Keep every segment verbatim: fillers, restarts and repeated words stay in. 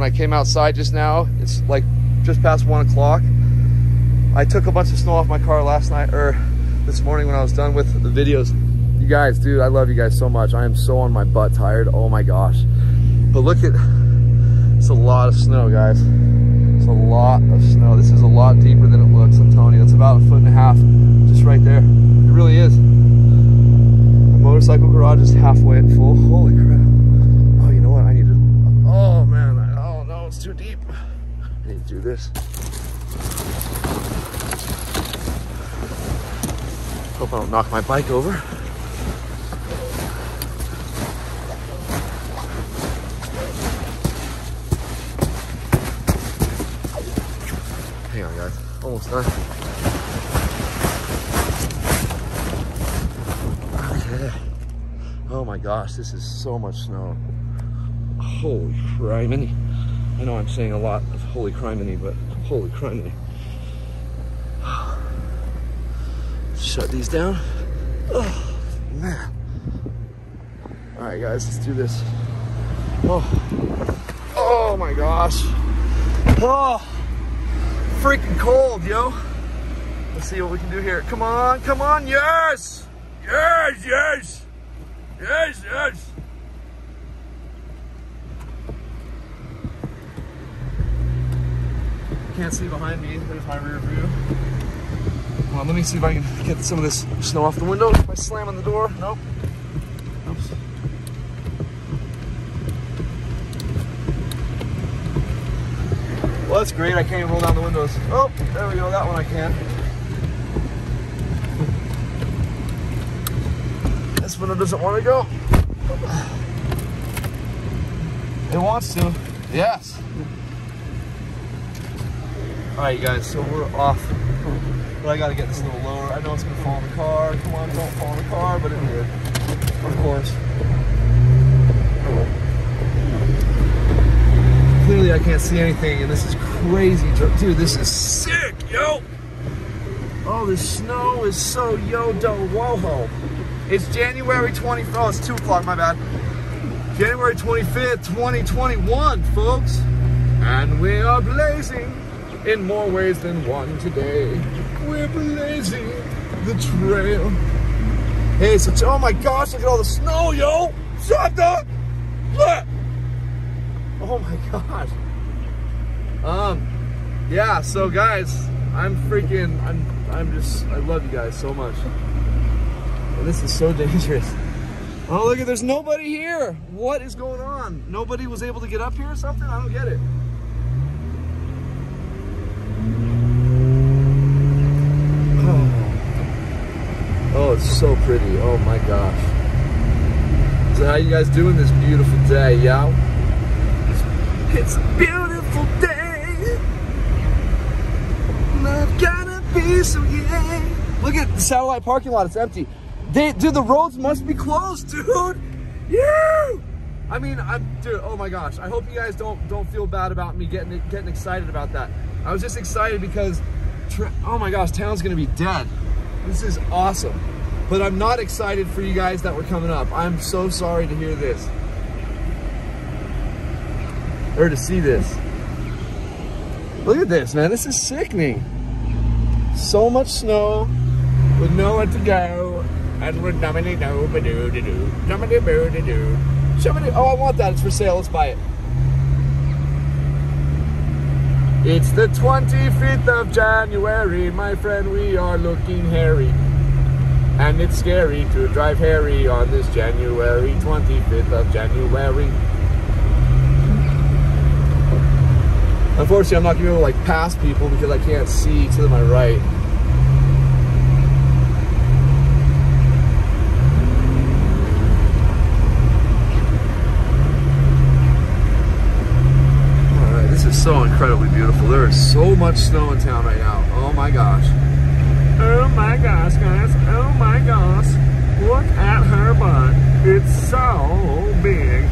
when I came outside just now, it's like just past one o'clock. I took a bunch of snow off my car last night, or this morning when I was done with the videos. You guys, dude, I love you guys so much. I am so on my butt tired, oh my gosh. But look at, it's a lot of snow, guys. It's a lot of snow. This is a lot deeper than it looks, I'm telling you. It's about a foot and a half, just right there. It really is. The motorcycle garage is halfway at full. Holy crap. Oh, you know what, I need to, oh man, oh no, it's too deep. I need to do this. Hope I don't knock my bike over. Hang on, guys. Almost done. Okay. Oh my gosh, this is so much snow. Holy criminy. I know I'm saying a lot of holy criminy, but holy criminy. Shut these down. Oh, man. All right, guys, let's do this. Oh, oh my gosh. Oh, freaking cold, yo. Let's see what we can do here. Come on, come on. Yes, yes, yes, yes, yes. Can't see behind me. There's my rear view. Well, let me see if I can get some of this snow off the window by slamming the door. Nope. Oops. Well, that's great. I can't even roll down the windows. Oh, there we go. That one I can. This window doesn't want to go. It wants to. Yes. All right, you guys. So we're off. But I gotta get this a little lower. I know it's gonna fall in the car. Come on, don't fall in the car, but it did. Of course. Clearly I can't see anything, and this is crazy. Dude, this is sick, yo! Oh, this snow is so yo-do-wo-ho. It's January twenty-fifth, oh, it's two o'clock, my bad. January twenty-fifth, twenty twenty-one, folks. And we are blazing in more ways than one today. We're blazing the trail. Hey, so, oh my gosh, look at all the snow, yo! Shut up! Look! Oh my gosh. Um, yeah, so guys, I'm freaking, I'm, I'm just, I love you guys so much. And this is so dangerous. Oh, look at, there's nobody here. What is going on? Nobody was able to get up here or something? I don't get it. Oh, it's so pretty. Oh my gosh. So how you guys doing this beautiful day, y'all? It's a beautiful day. Not gonna be so yay. Look at the satellite parking lot, it's empty. They, dude, the roads must be closed, dude. Yeah. I mean, I'm, dude, oh my gosh. I hope you guys don't don't feel bad about me getting getting excited about that. I was just excited because, oh my gosh, town's gonna be dead. This is awesome. But I'm not excited for you guys that were coming up. I'm so sorry to hear this. Or to see this. Look at this, man. This is sickening. So much snow with nowhere to go. And we're dumbity do ba doo doo doo. Dumbity boo doo doo. Oh, I want that. It's for sale. Let's buy it. It's the twenty-fifth of January, my friend, we are looking hairy. And it's scary to drive hairy on this January twenty-fifth of January. Unfortunately, I'm not going to be able to like pass people because I can't see to my right. So incredibly beautiful. There is so much snow in town right now. Oh my gosh. Oh my gosh, guys. Oh my gosh. Look at her butt. It's so big.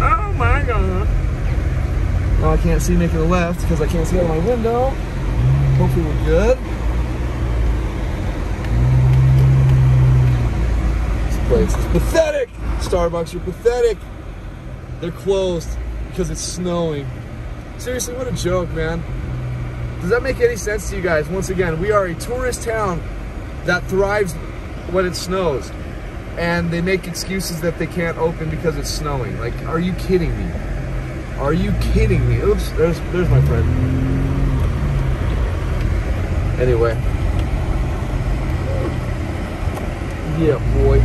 Oh my god. Well, I can't see making a left because I can't see out of my window. Hopefully we're good. This place is pathetic. Starbucks are pathetic. They're closed because it's snowing. Seriously, what a joke, man. Does that make any sense to you guys? Once again, we are a tourist town that thrives when it snows, and they make excuses that they can't open because it's snowing. Like, are you kidding me? Are you kidding me? Oops, there's, there's my friend. Anyway. Yeah, boy.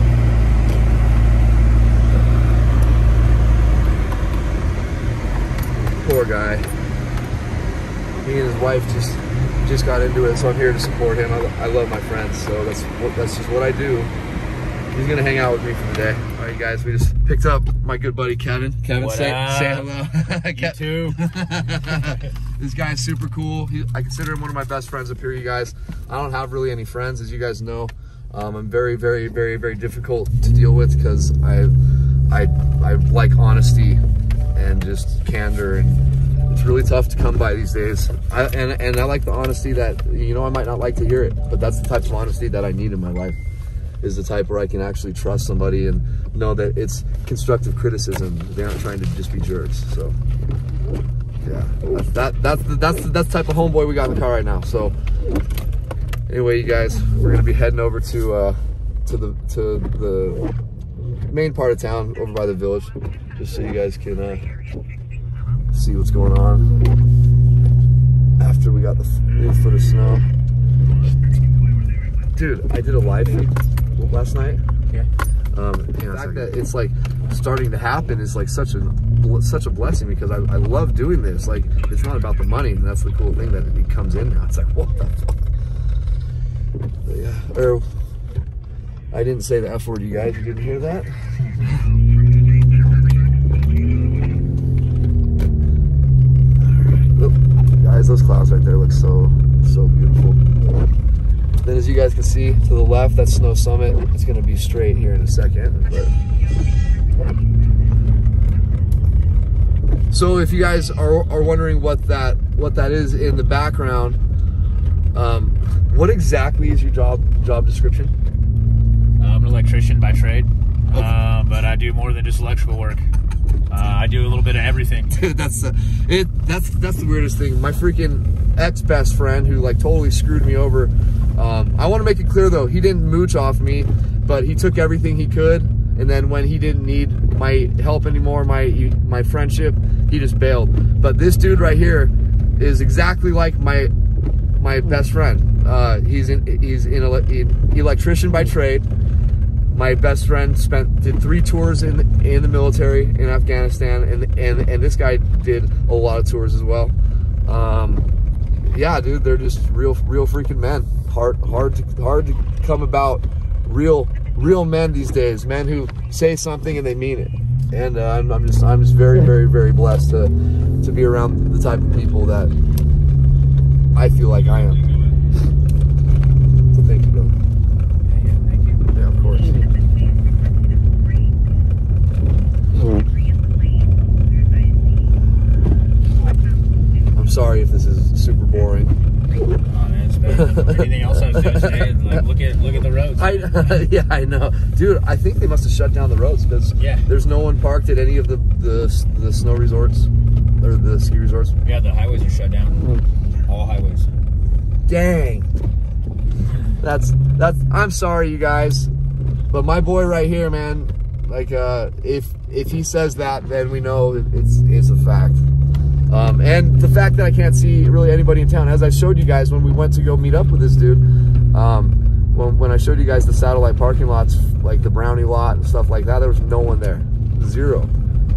Poor guy. He and his wife just just got into it, so I'm here to support him. I, I love my friends, so that's that's just what I do. He's gonna hang out with me for the day. All right, guys, we just picked up my good buddy Kevin. Kevin, say, say hello. You too. This guy is super cool. He, I consider him one of my best friends up here, you guys. I don't have really any friends, as you guys know. Um, I'm very, very, very, very difficult to deal with because I, I, I like honesty and just candor, and it's really tough to come by these days. I, and and I like the honesty that, you know, I might not like to hear it, but that's the type of honesty that I need in my life. Is the type where I can actually trust somebody and know that it's constructive criticism. They aren't trying to just be jerks. So, yeah, that's that, that's the, that's the, that's the type of homeboy we got in the car right now. So, anyway, you guys, we're gonna be heading over to uh, to the to the main part of town, over by the village, just so you guys can uh, see what's going on after we got the new foot of snow. Dude, I did a live feed last night. Yeah. Um, you know, the fact that it's like starting to happen is like such a such a blessing, because I, I love doing this. Like, it's not about the money, and that's the cool thing that it comes in now. It's like, what the fuck? But yeah, or I didn't say the F word, you guys. You didn't hear that? All right. Oh, guys, those clouds right there look so so beautiful. Then, as you guys can see to the left, that's Snow Summit. It's gonna be straight here in a second. But. So, if you guys are, are wondering what that what that is in the background, um, what exactly is your job job description? I'm an electrician by trade, okay. uh, but I do more than just electrical work. Uh, I do a little bit of everything. Dude, that's uh, it. That's that's the weirdest thing. My freaking ex best friend, who like totally screwed me over. Um, I want to make it clear though, he didn't mooch off me, but he took everything he could, and then when he didn't need my help anymore, my my friendship, he just bailed. But this dude right here is exactly like my my best friend. Uh, he's in he's in ele electrician by trade. My best friend spent did three tours in in the military in Afghanistan, and and and this guy did a lot of tours as well. Um, yeah, dude, they're just real real freaking men. Hard, hard, to, hard to come about real, real men these days. Men who say something and they mean it. And uh, I'm, I'm just, I'm just very, very, very blessed to, to be around the type of people that I feel like I am. So thank you, Bill. Yeah, yeah, thank you. Yeah, of course. Mm-hmm. I'm sorry if this is super boring. Anything else I was doing today? Like, look at look at the roads. I, uh, yeah, I know, dude. I think they must have shut down the roads because yeah. There's no one parked at any of the, the the snow resorts or the ski resorts. Yeah, the highways are shut down. Mm-hmm. All highways. Dang. That's that's. I'm sorry, you guys, but my boy right here, man. Like, uh, if if he says that, then we know it, it's it's a fact. Um, and the fact that I can't see really anybody in town, as I showed you guys when we went to go meet up with this dude, um, when, when I showed you guys the satellite parking lots, like the Brownie lot and stuff like that, there was no one there, zero.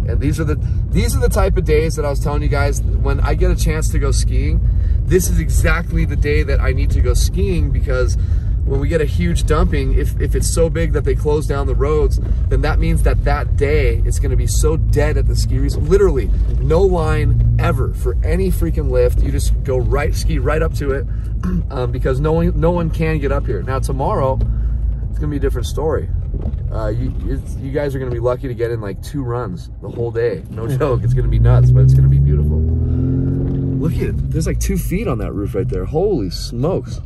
And these are the these are the type of days that I was telling you guys, when I get a chance to go skiing, this is exactly the day that I need to go skiing, because when we get a huge dumping, if, if it's so big that they close down the roads, then that means that that day it's gonna be so dead at the ski resort. Literally, no line ever for any freaking lift. You just go right, ski right up to it, um, because no one, no one can get up here. Now tomorrow, it's gonna be a different story. Uh, you, it's, you guys are gonna be lucky to get in like two runs the whole day. No joke, it's gonna be nuts, but it's gonna be beautiful. Look at it, there's like two feet on that roof right there. Holy smokes.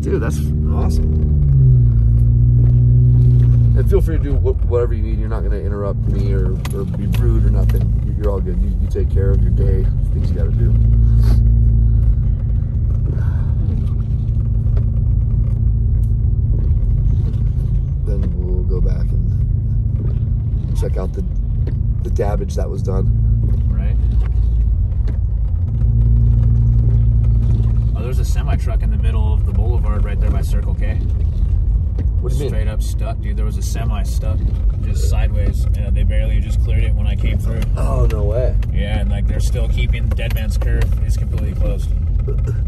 Dude, that's awesome. And feel free to do wh whatever you need. You're not going to interrupt me or, or be rude or nothing. You're all good. You, you take care of your day, things you got to do. savage that was done. Right. Oh, there's a semi-truck in the middle of the boulevard right there by Circle K. What do you mean? Straight up stuck, dude. There was a semi stuck just sideways. And they barely just cleared it when I came through. Oh, no way. Yeah, and like they're still keeping Dead Man's Curve. It's completely closed.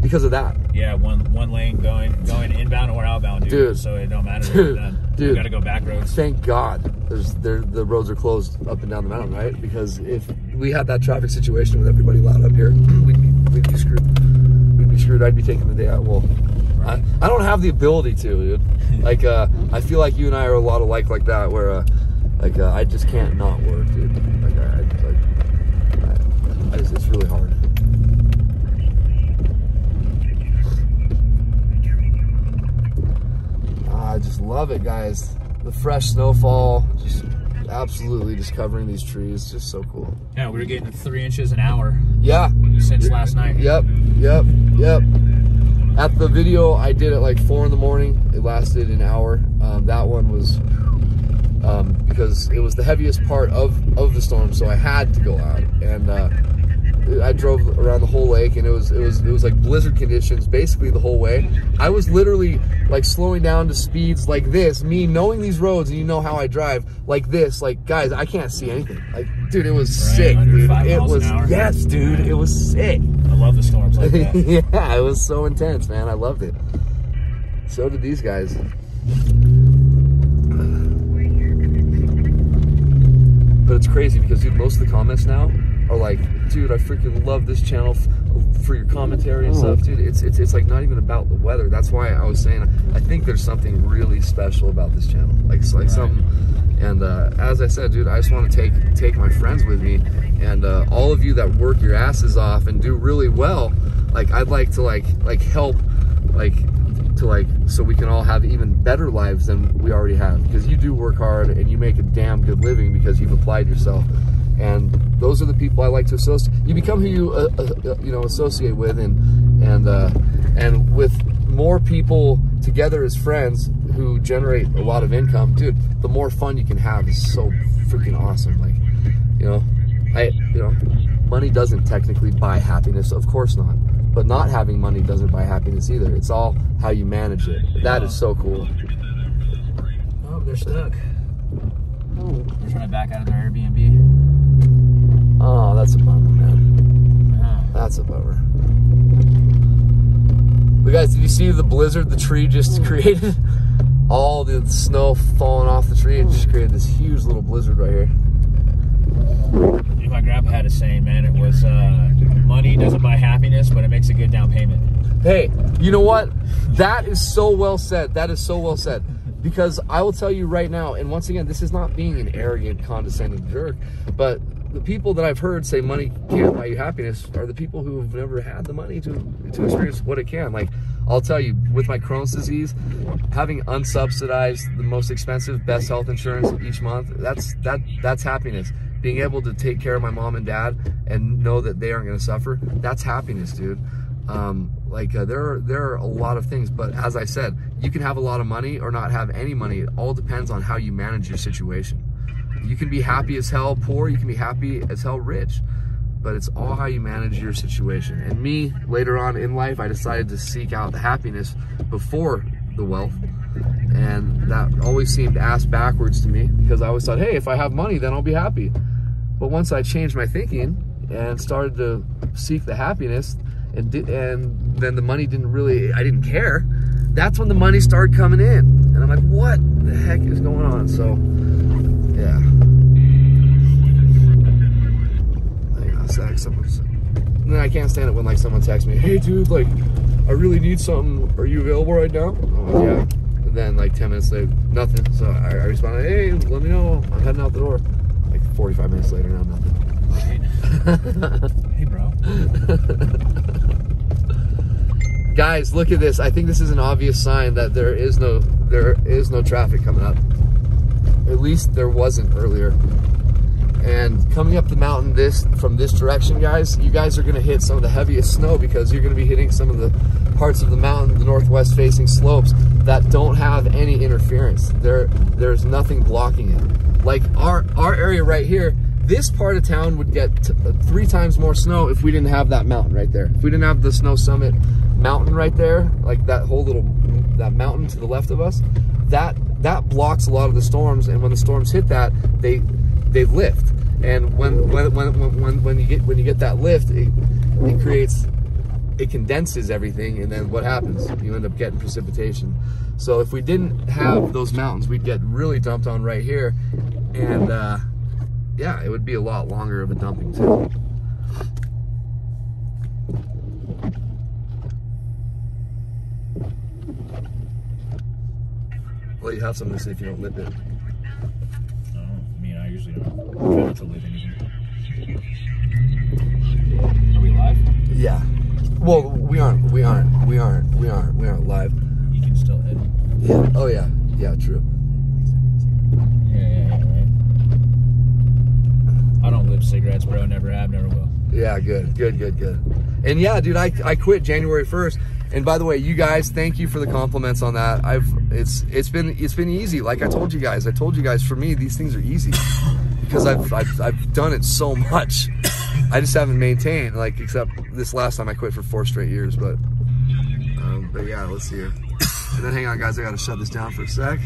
Because of that? Yeah, one one lane going going inbound or outbound, dude. dude so it don't matter. Dude, done. dude. You got to go back roads. Thank God there's there, the roads are closed up and down the mountain, right? Because if we had that traffic situation with everybody loud up here, we'd be, we'd be screwed. We'd be screwed. I'd be taking the day out. Well, I, I don't have the ability to, dude. Like, uh, I feel like you and I are a lot alike like that, where, uh, like, uh, I just can't not work, dude. Like, I, I, I, I just, it's really hard. I just love it, guys. The fresh snowfall, just absolutely just covering these trees. Just so cool. Yeah, we were getting three inches an hour. Yeah. Since last night. Yep, yep, yep. At the video, I did it like four in the morning. It lasted an hour. Um, that one was um, because it was the heaviest part of, of the storm, so I had to go out. And uh, I drove around the whole lake, and it was it was it was like blizzard conditions basically the whole way. I was literally like slowing down to speeds like this. Me knowing these roads, and you know how I drive, like this. Like guys, I can't see anything. Like dude, it was right, sick, dude. It was yes, dude. It was sick. I love the storms like that. Yeah, it was so intense, man. I loved it. So did these guys. But it's crazy because, dude, most of the comments now are like, dude, I freaking love this channel f for your commentary and stuff. Dude, it's, it's, it's like not even about the weather. That's why I was saying I think there's something really special about this channel. Like, like right. something... And uh, as I said, dude, I just want to take take my friends with me, and uh, all of you that work your asses off and do really well, like I'd like to like like help, like to like so we can all have even better lives than we already have, because you do work hard and you make a damn good living because you've applied yourself, and those are the people I like to associate. You become who you uh, uh, you know associate with, and and uh, and with more people together as friends who generate a lot of income, dude, the more fun you can have is so freaking awesome. Like, you know, I, you know, money doesn't technically buy happiness, of course not, but not having money doesn't buy happiness either. It's all how you manage it. That is so cool. Oh, they're stuck. Oh, they're trying to back out of their Airbnb. Oh, that's a bummer, man. Yeah. That's a bummer. But guys, did you see the blizzard the tree just created? All the snow falling off the tree and just created this huge little blizzard right here. Dude, my grandpa had a saying, man. It was, uh, money doesn't buy happiness, but it makes a good down payment. Hey, you know what? That is so well said. That is so well said. Because I will tell you right now, and once again, this is not being an arrogant, condescending jerk, but the people that I've heard say money can't buy you happiness are the people who have never had the money to, to experience what it can. Like, I'll tell you, with my Crohn's disease, having unsubsidized, the most expensive, best health insurance each month, that's that that's happiness. Being able to take care of my mom and dad and know that they aren't going to suffer, that's happiness, dude. Um, like, uh, there, are, there are a lot of things, but as I said, you can have a lot of money or not have any money. It all depends on how you manage your situation. You can be happy as hell poor, you can be happy as hell rich, but it's all how you manage your situation. And me, later on in life, I decided to seek out the happiness before the wealth, and that always seemed ass backwards to me, because I always thought, hey, if I have money, then I'll be happy. But once I changed my thinking and started to seek the happiness, and, did, and then the money didn't really, I didn't care, that's when the money started coming in. And I'm like, what the heck is going on? So, yeah. Then I can't stand it when like someone texts me, hey dude, like I really need something, are you available right now? I'm like, yeah. And then like ten minutes later, nothing. So I, I responded, hey, let me know, I'm heading out the door. Like forty-five minutes later, now nothing. Hey bro. Guys, look at this. I think this is an obvious sign that there is no there is no traffic coming up. At least there wasn't earlier. And coming up the mountain this from this direction, guys, you guys are gonna hit some of the heaviest snow, because you're gonna be hitting some of the parts of the mountain, the northwest facing slopes, that don't have any interference. There, there's nothing blocking it. Like our, our area right here this part of town would get t three times more snow if we didn't have that mountain right there. If we didn't have the Snow Summit mountain right there, like that whole little, that mountain to the left of us, that that blocks a lot of the storms. And when the storms hit that, they they lift. And when when when when, when you get when you get that lift, it, it creates, it condenses everything, and then what happens? You end up getting precipitation. So if we didn't have those mountains, we'd get really dumped on right here, and uh, yeah, it would be a lot longer of a dumping too. Well, you have something to say if you don't lip it. I don't, I mean, I usually don't. I try not to lip anything. Are we live? Yeah. Well, we aren't, we aren't, we aren't, we aren't, we aren't live. You can still hit. Yeah. Oh yeah. Yeah. True. Yeah, yeah, yeah. Right. I don't lip cigarettes, bro. Never have, never will. Yeah. Good. Good. Good. Good. And yeah, dude, I I quit January first. And by the way, you guys, thank you for the compliments on that. I've it's it's been it's been easy. Like I told you guys, I told you guys. For me, these things are easy because I've I've, I've done it so much. I just haven't maintained, like, except this last time I quit for four straight years, but, um, but yeah, let's see here. And then hang on, guys, I gotta shut this down for a sec.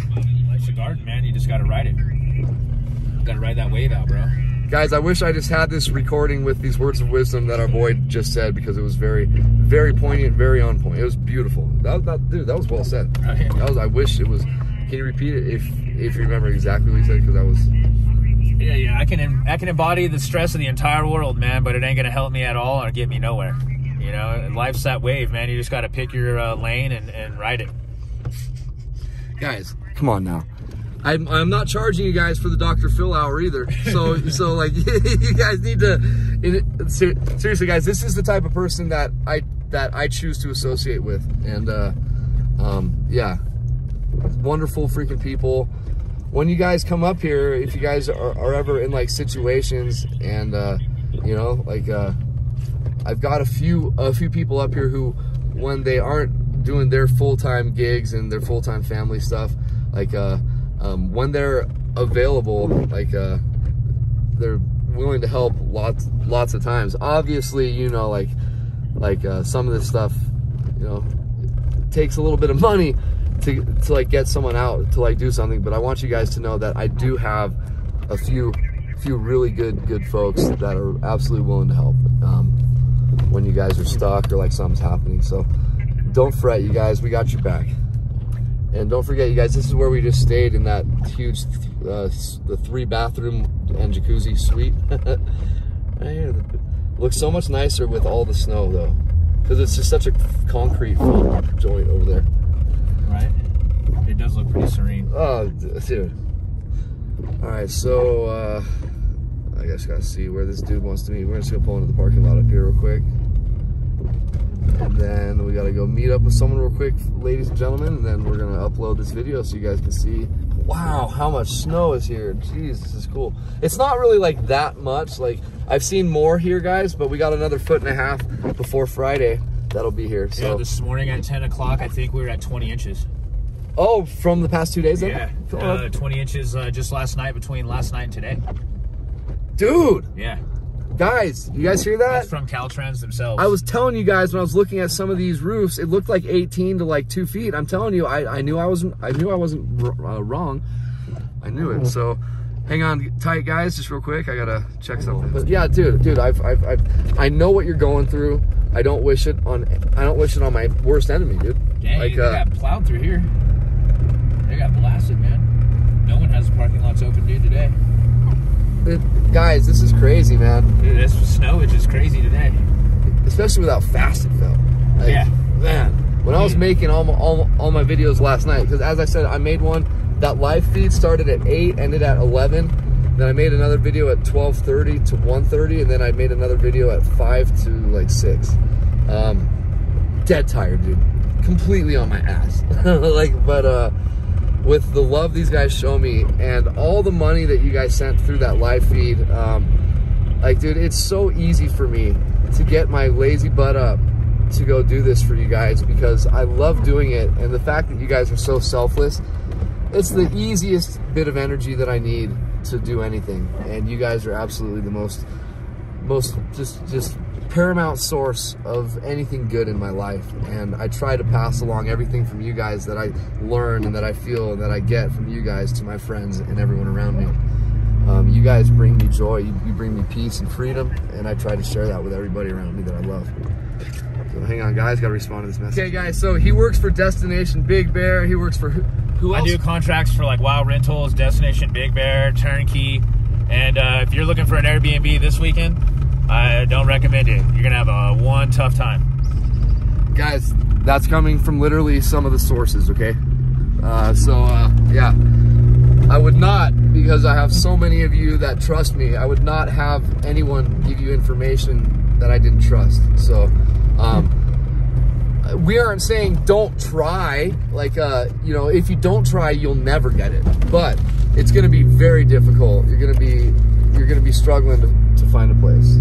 Life's a garden, man, you just gotta ride it. You gotta ride that wave out, bro. Guys, I wish I just had this recording with these words of wisdom that our boy just said, because it was very, very poignant, very on point. It was beautiful. That was not, dude, that was well said. That was, I wish it was, can you repeat it if, if you remember exactly what he said, because I was... Yeah, yeah, I can I can embody the stress of the entire world, man, but it ain't gonna help me at all or get me nowhere. You know, life's that wave, man. You just gotta pick your uh, lane and, and ride it. Guys, come on now. I'm I'm not charging you guys for the Doctor Phil hour either. So so like you guys need to. It, ser seriously, guys, this is the type of person that I that I choose to associate with, and uh, um, yeah, wonderful freaking people. When you guys come up here, if you guys are, are ever in like situations and, uh, you know, like, uh, I've got a few, a few people up here who, when they aren't doing their full-time gigs and their full-time family stuff, like, uh, um, when they're available, like, uh, they're willing to help lots, lots of times. Obviously, you know, like, like, uh, some of this stuff, you know, it takes a little bit of money To, to like get someone out to like do something, but I want you guys to know that I do have a few few really good good folks that are absolutely willing to help um, when you guys are stuck or like something's happening. So don't fret, you guys, we got your back. And don't forget, you guys, this is where we just stayed in that huge uh, the three bathroom and jacuzzi suite. Right here. Looks so much nicer with all the snow though, because it's just such a concrete joint over there. Right? It does look pretty serene. Oh, dude. All right, so uh, I guess I gotta see where this dude wants to meet. We're just gonna pull into the parking lot up here real quick. And then we gotta go meet up with someone real quick, ladies and gentlemen, and then we're gonna upload this video so you guys can see, wow, how much snow is here. Jeez, this is cool. It's not really like that much. Like, I've seen more here, guys, but we got another foot and a half before Friday. That'll be here. So yeah, this morning at ten o'clock, I think we were at twenty inches. Oh, from the past two days then? Yeah, oh. uh, twenty inches uh, just last night, between last night and today. Dude! Yeah. Guys, you guys hear that? That's from Caltrans themselves. I was telling you guys when I was looking at some of these roofs, it looked like eighteen to like two feet. I'm telling you, I, I knew I wasn't, I knew I wasn't uh, wrong. I knew it, so. Hang on tight, guys, just real quick. I gotta check something. But yeah, dude, dude, I've, I've, I've, I know what you're going through. I don't wish it on, I don't wish it on my worst enemy, dude. Dang, like, they uh, got plowed through here. They got blasted, man. No one has the parking lots open, dude, today. It, guys, this is crazy, man. Dude, this snow is just crazy today. Especially without fasting, though. Like, yeah, man. When I was making all my, all, all my videos last night, because as I said, I made one. That live feed started at eight, ended at eleven. Then I made another video at twelve thirty to one thirty, and then I made another video at five to like six. Um, dead tired, dude. Completely on my ass. Like, but uh, with the love these guys show me and all the money that you guys sent through that live feed, um, like, dude, it's so easy for me to get my lazy butt up to go do this for you guys because I love doing it, and the fact that you guys are so selfless. It's the easiest bit of energy that I need to do anything. And you guys are absolutely the most, most just, just paramount source of anything good in my life. And I try to pass along everything from you guys that I learn and that I feel and that I get from you guys to my friends and everyone around me. Um, you guys bring me joy. You, you bring me peace and freedom. And I try to share that with everybody around me that I love. So hang on, guys. Got to respond to this message. Okay, guys. So he works for Destination Big Bear. He works for who, who else? I do contracts for like Wow Rentals, Destination Big Bear, Turnkey. And uh, if you're looking for an Airbnb this weekend, I don't recommend it. You're going to have a one tough time. Guys, that's coming from literally some of the sources, okay? Uh, so, uh, yeah. I would not, because I have so many of you that trust me, I would not have anyone give you information that I didn't trust. So, um, we aren't saying don't try. Like, uh, you know, if you don't try, you'll never get it. But it's going to be very difficult. You're going to be, you're going to be struggling to, to find a place.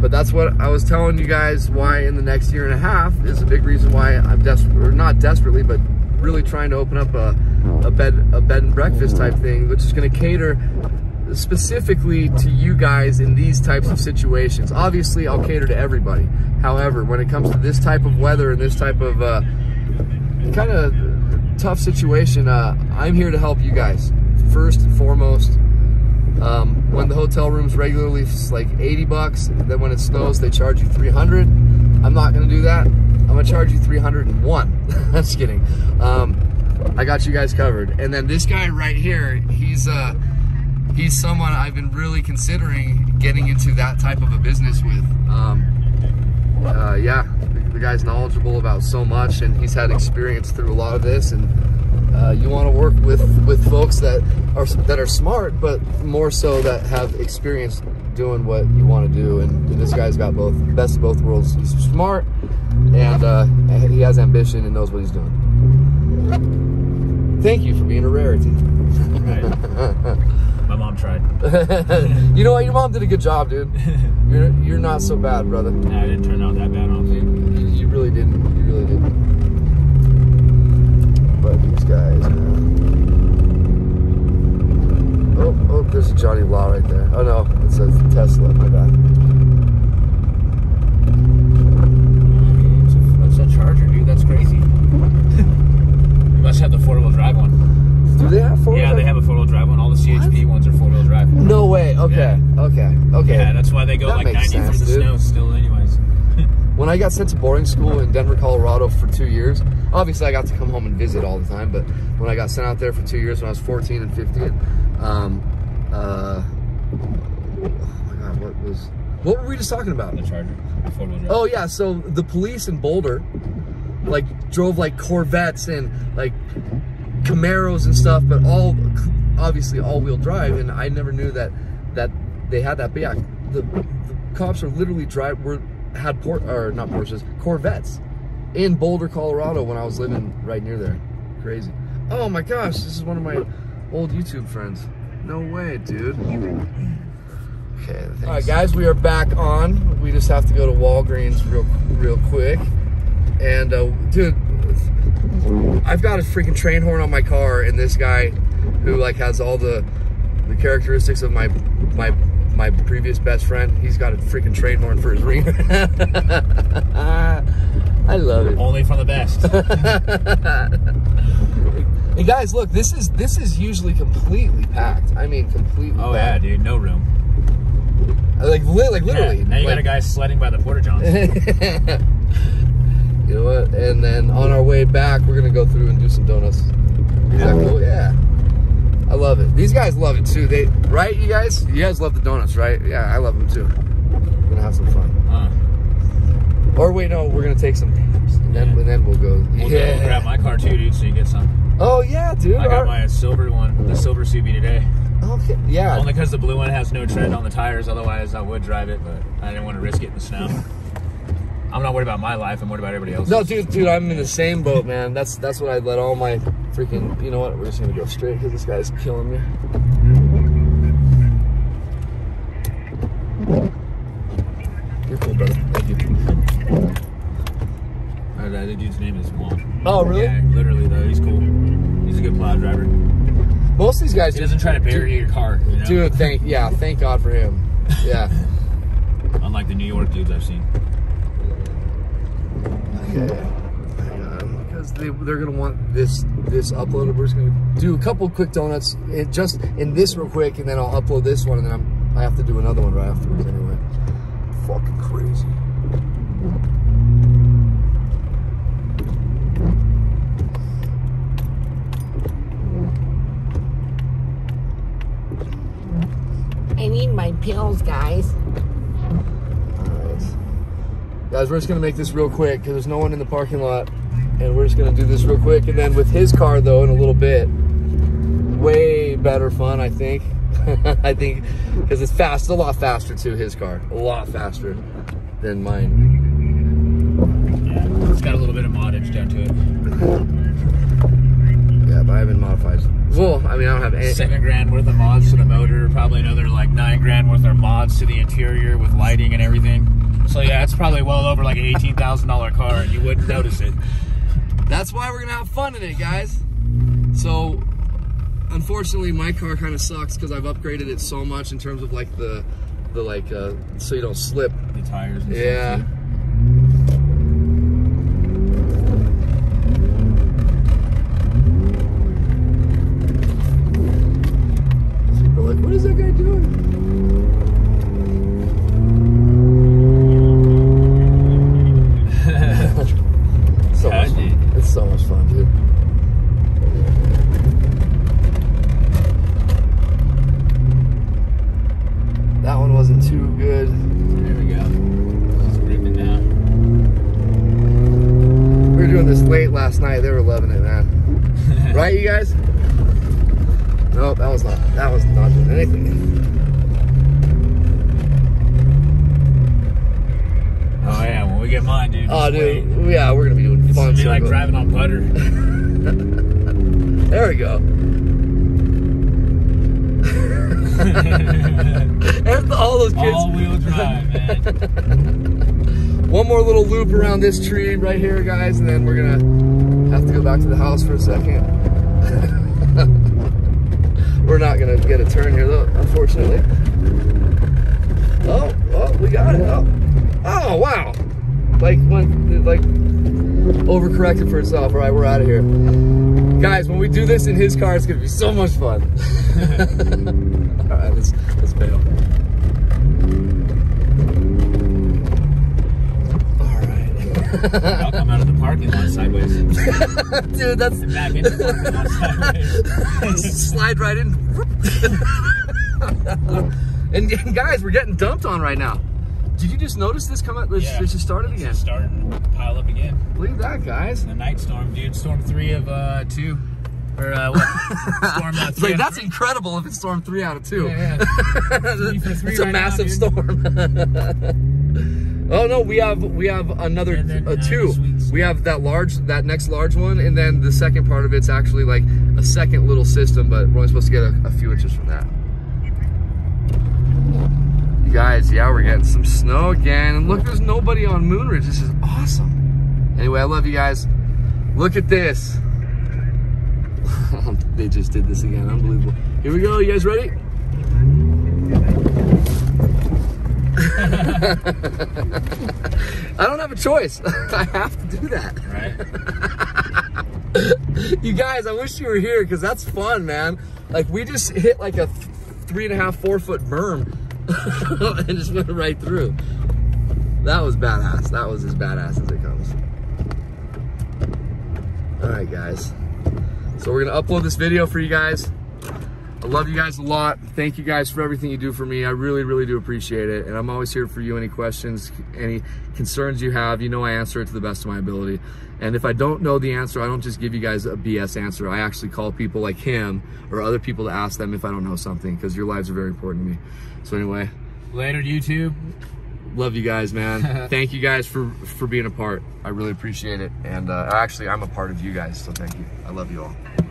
But that's what I was telling you guys, why in the next year and a half is a big reason why I'm desperate, or not desperately, but really trying to open up a, a bed a bed and breakfast type thing, which is going to cater specifically to you guys in these types of situations. Obviously, I'll cater to everybody. However, when it comes to this type of weather and this type of uh, kind of tough situation, uh, I'm here to help you guys first and foremost. Um, when the hotel room's regularly it's like eighty bucks, then when it snows they charge you three hundred. I'm not going to do that. I'm gonna charge you three hundred and one. Just kidding. Um, I got you guys covered. And then this guy right here, he's uh, he's someone I've been really considering getting into that type of a business with. Um, uh, yeah, the, the guy's knowledgeable about so much, and he's had experience through a lot of this. And uh, you want to work with with folks that are that are smart, but more so that have experience doing what you want to do. And, and this guy's got both, best of both worlds. He's smart. And uh, he has ambition and knows what he's doing. Thank you for being a rarity. Right. My mom tried. You know what? Your mom did a good job, dude. You're, you're not so bad, brother. Nah, it didn't turn out that bad, honestly. You, you really didn't. You really didn't. But these guys, man. Oh, oh, there's a Johnny Law right there. Oh, no. It says Tesla. My bad. Charger, dude, that's crazy. We must have the four-wheel drive one. Do they have four-wheel drive? Yeah, they have a four-wheel drive one. All the C H P what? ones are four-wheel drive. No way. Okay. Yeah. Okay. Okay. Yeah, that's why they go that like ninety sense, through the dude. snow still anyways. When I got sent to boarding school in Denver, Colorado for two years, obviously I got to come home and visit all the time, but when I got sent out there for two years when I was fourteen and fifteen, um, uh, oh my God, what was... What were we just talking about? The Charger. The oh, yeah. So the police in Boulder, like, drove, like, Corvettes and, like, Camaros and stuff, but all, obviously, all-wheel drive, and I never knew that that they had that. But, yeah, the, the cops are literally drive, were, had, port, or not Porsches, Corvettes in Boulder, Colorado when I was living right near there. Crazy. Oh, my gosh. This is one of my old YouTube friends. No way, dude. Okay, thanks. All right, guys, we are back on. We just have to go to Walgreens real real quick. And, uh, dude, I've got a freaking train horn on my car, and this guy who, like, has all the, the characteristics of my, my, my previous best friend, he's got a freaking train horn for his ringer. I love it. Only from the best. And, guys, look, this is, this is usually completely packed. I mean, completely oh, packed. Oh, yeah, dude, no room. Like, li like literally. Yeah, now you like, got a guy sledding by the Porter-Johnson. You know what? And then on our way back, we're going to go through and do some donuts. Is that cool? Yeah. I love it. These guys love it, too. They Right, you guys? You guys love the donuts, right? Yeah, I love them, too. We're going to have some fun. Huh. Or wait, no, we're going to take some. And then, yeah. and then we'll go. We'll yeah. go grab my car, too, dude, so you get some. Oh, yeah, dude. I got our... my silver one, the silver C B today. Okay. Yeah. Only because the blue one has no tread on the tires. Otherwise, I would drive it, but I didn't want to risk it in the snow. I'm not worried about my life. I'm worried about everybody else. No, dude, dude, I'm in the same boat, man. That's that's what I let all my freaking. You know what? We're just gonna go straight because this guy's killing me. You're cool, brother. Thank you. All right, the dude's name is Juan. Oh, really? Yeah, literally though, he's cool. He's a good plow driver. most of these guys he do, doesn't try to bury do, your car. You know? Dude, thank yeah, thank God for him. Yeah. Unlike the New York dudes I've seen. Okay. They, they're gonna want this this uploaded. We're just gonna do a couple quick donuts, it just in this real quick, and then I'll upload this one, and then I'm, I have to do another one right afterwards anyway. Fucking crazy. I need my pills, guys. Alright. Guys, we're just gonna make this real quick because there's no one in the parking lot. And we're just gonna do this real quick, and then with his car though, in a little bit, way better fun, I think. I think because it's fast, a lot faster too. His car, a lot faster than mine. Yeah, it's got a little bit of moddage down to it. Yeah, but I haven't modified. Well, I mean, I don't have any. Seven grand worth of mods to the motor, probably another like nine grand worth of mods to the interior with lighting and everything. So yeah, it's probably well over like an eighteen thousand dollar car, and you wouldn't notice it. That's why we're gonna have fun today, guys. So, unfortunately, my car kind of sucks because I've upgraded it so much in terms of like the, the like, uh, so you don't slip. The tires and yeah. stuff. Yeah. People are like, what is that guy doing? So much fun, dude. That one wasn't too good. There we go. Just ripping down. We were doing this late last night. They were loving it, man. Right, you guys? No, that was not. That was not doing anything. Oh yeah, when we get mine, dude. Oh, dude. Wait. Yeah, we're gonna be doing. It's gonna be like driving on butter. There we go. After all those kids. All-wheel drive, man. One more little loop around this tree right here, guys, and then we're gonna have to go back to the house for a second. We're not gonna get a turn here, though, unfortunately. Oh, oh, we got it. Oh, oh wow. Like when, like. Overcorrected for itself. All right, we're out of here, guys. When we do this in his car, it's gonna be so much fun. All right, let's let's bail. All right, I'll come out of the parking lot sideways, dude. That's and back into the parking lot sideways. Slide right in. and, and guys, we're getting dumped on right now. Did you just notice this come out? It's, yeah. It's just started again. It's starting to pile up again. Believe that, guys. The night storm, dude. Storm three of uh, two. Or uh, what? Storm uh, three. Like, that's three. Incredible if it's storm three out of two. Yeah, yeah. Three for three. It's right a massive now, storm. Oh, no. We have we have another uh, two. We have that large, that next large one. And then the second part of it's actually like a second little system, but we're only supposed to get a, a few inches from that. Guys, yeah, we're getting some snow again. And look, there's nobody on Moonridge. This is awesome. Anyway, I love you guys. Look at this. They just did this again. Unbelievable. Here we go. You guys ready? I don't have a choice. I have to do that. Right. You guys, I wish you were here because that's fun, man. Like, we just hit like a th three and a half, four foot berm. And just went right through. That was badass. That was as badass as it comes. Alright, guys. So we're going to upload this video for you guys. I love you guys a lot. Thank you guys for everything you do for me. I really, really do appreciate it. And I'm always here for you. Any questions, any concerns you have, you know I answer it to the best of my ability. And if I don't know the answer, I don't just give you guys a B S answer. I actually call people like him or other people to ask them if I don't know something, because your lives are very important to me. So anyway. Later, YouTube. Love you guys, man. Thank you guys for, for being a part. I really appreciate it. And uh, actually, I'm a part of you guys, so thank you. I love you all.